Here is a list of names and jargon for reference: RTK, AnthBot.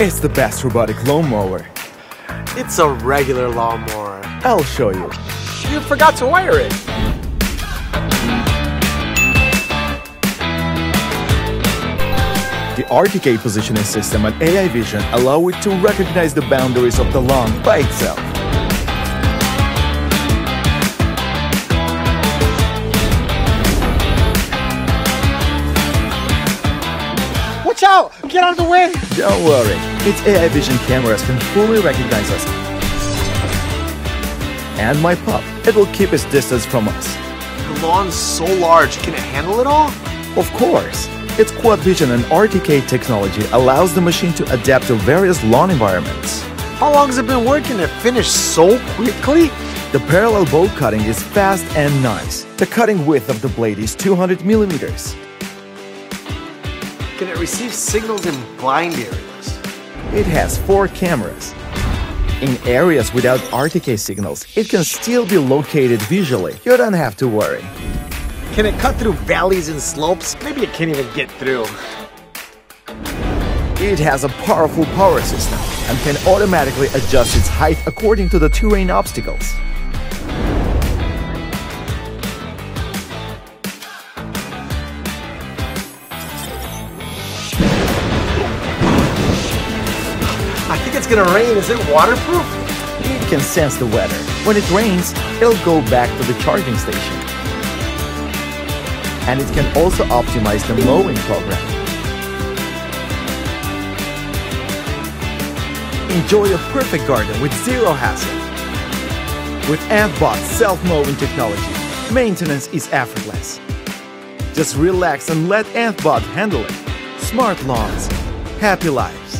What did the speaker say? It's the best robotic lawnmower. It's a regular lawnmower. I'll show you. You forgot to wire it. The RTK positioning system and AI vision allow it to recognize the boundaries of the lawn by itself. Watch out! Get out of the way! Don't worry, its AI vision cameras can fully recognize us. And my pup, it will keep its distance from us. The lawn's so large, can it handle it all? Of course! Its quad vision and RTK technology allows the machine to adapt to various lawn environments. How long has it been working to finish so quickly? The parallel bowl cutting is fast and nice. The cutting width of the blade is 200 millimeters. Can it receive signals in blind areas? It has 4 cameras. In areas without RTK signals, it can still be located visually. You don't have to worry. Can it cut through valleys and slopes? Maybe it can't even get through. It has a powerful power system and can automatically adjust its height according to the terrain obstacles. I think it's gonna rain. Is it waterproof? It can sense the weather. When it rains, it'll go back to the charging station. And it can also optimize the mowing program. Enjoy a perfect garden with zero hassle. With AnthBot's self-mowing technology, maintenance is effortless. Just relax and let AnthBot handle it. Smart lawns, happy lives.